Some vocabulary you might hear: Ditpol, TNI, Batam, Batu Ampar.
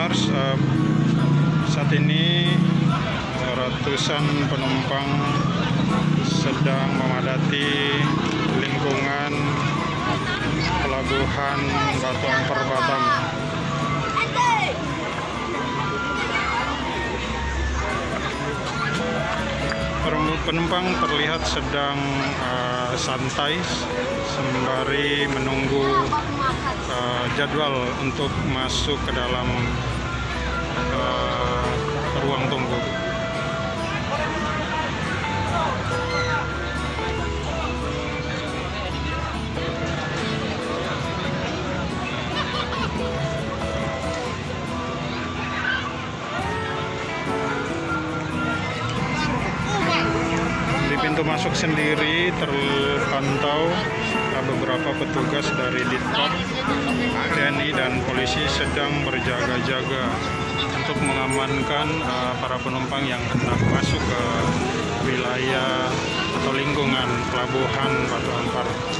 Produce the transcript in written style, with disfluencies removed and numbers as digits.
Commoners, saat ini ratusan penumpang sedang memadati lingkungan pelabuhan Batu Ampar, Batam. Penumpang terlihat sedang santai sembari menunggu jadwal untuk masuk ke dalam ruang tunggu. Pintu masuk sendiri terpantau beberapa petugas dari Ditpol, TNI dan polisi sedang berjaga-jaga untuk mengamankan para penumpang yang hendak masuk ke wilayah atau lingkungan pelabuhan Batu Ampar.